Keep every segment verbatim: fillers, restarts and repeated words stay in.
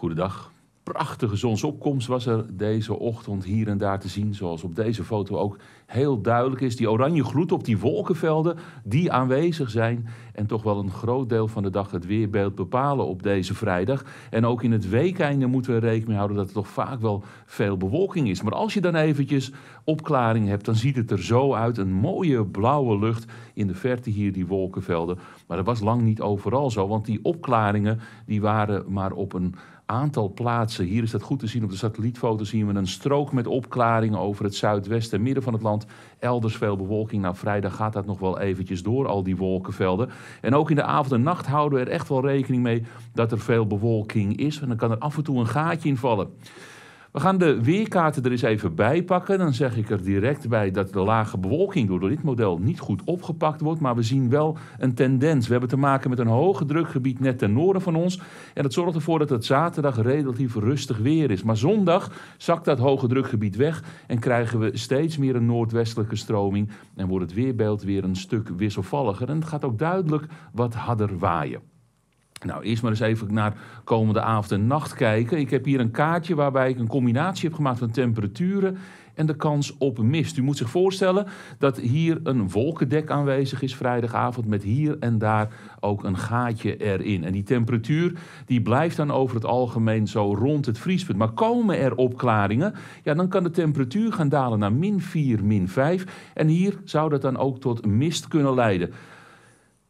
Goedendag. Prachtige zonsopkomst was er deze ochtend hier en daar te zien, zoals op deze foto ook heel duidelijk is. Die oranje gloed op die wolkenvelden die aanwezig zijn en toch wel een groot deel van de dag het weerbeeld bepalen op deze vrijdag. En ook in het weekeinde moeten we rekening mee houden dat er toch vaak wel veel bewolking is. Maar als je dan eventjes opklaring hebt, dan ziet het er zo uit. Een mooie blauwe lucht in de verte hier, die wolkenvelden. Maar dat was lang niet overal zo, want die opklaringen die waren maar op een aantal plaatsen. Hier is dat goed te zien. Op de satellietfoto zien we een strook met opklaringen over het zuidwesten en midden van het land. Elders veel bewolking. Nou, vrijdag gaat dat nog wel eventjes door, al die wolkenvelden. En ook in de avond en nacht houden we er echt wel rekening mee dat er veel bewolking is. En dan kan er af en toe een gaatje in vallen. We gaan de weerkaarten er eens even bij pakken. Dan zeg ik er direct bij dat de lage bewolking door dit model niet goed opgepakt wordt. Maar we zien wel een tendens. We hebben te maken met een hoge drukgebied net ten noorden van ons. En dat zorgt ervoor dat het zaterdag relatief rustig weer is. Maar zondag zakt dat hoge drukgebied weg en krijgen we steeds meer een noordwestelijke stroming. En wordt het weerbeeld weer een stuk wisselvalliger. En het gaat ook duidelijk wat harder waaien. Nou, eerst maar eens even naar komende avond en nacht kijken. Ik heb hier een kaartje waarbij ik een combinatie heb gemaakt van temperaturen en de kans op mist. U moet zich voorstellen dat hier een wolkendek aanwezig is vrijdagavond, met hier en daar ook een gaatje erin. En die temperatuur die blijft dan over het algemeen zo rond het vriespunt. Maar komen er opklaringen, ja, dan kan de temperatuur gaan dalen naar min vier, min vijf. En hier zou dat dan ook tot mist kunnen leiden.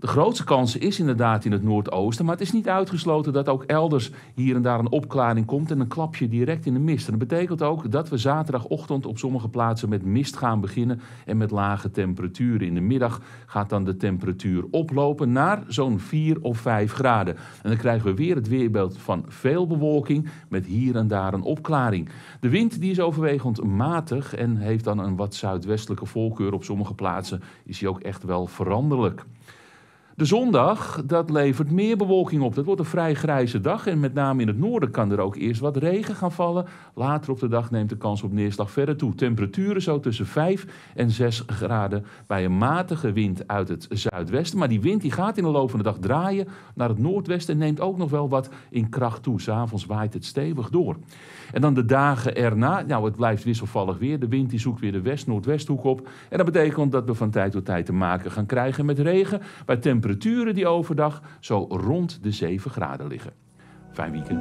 De grootste kans is inderdaad in het noordoosten, maar het is niet uitgesloten dat ook elders hier en daar een opklaring komt en een klapje direct in de mist. En dat betekent ook dat we zaterdagochtend op sommige plaatsen met mist gaan beginnen en met lage temperaturen. In de middag gaat dan de temperatuur oplopen naar zo'n vier of vijf graden. En dan krijgen we weer het weerbeeld van veel bewolking met hier en daar een opklaring. De wind die is overwegend matig en heeft dan een wat zuidwestelijke voorkeur. Op sommige plaatsen is die ook echt wel veranderlijk. De zondag, dat levert meer bewolking op. Dat wordt een vrij grijze dag en met name in het noorden kan er ook eerst wat regen gaan vallen. Later op de dag neemt de kans op neerslag verder toe. Temperaturen zo tussen vijf en zes graden bij een matige wind uit het zuidwesten. Maar die wind die gaat in de loop van de dag draaien naar het noordwesten en neemt ook nog wel wat in kracht toe. 's Avonds waait het stevig door. En dan de dagen erna, nou, het blijft wisselvallig weer. De wind die zoekt weer de west-noordwesthoek op. En dat betekent dat we van tijd tot tijd te maken gaan krijgen met regen bij temperaturen die overdag zo rond de zeven graden liggen. Fijn weekend.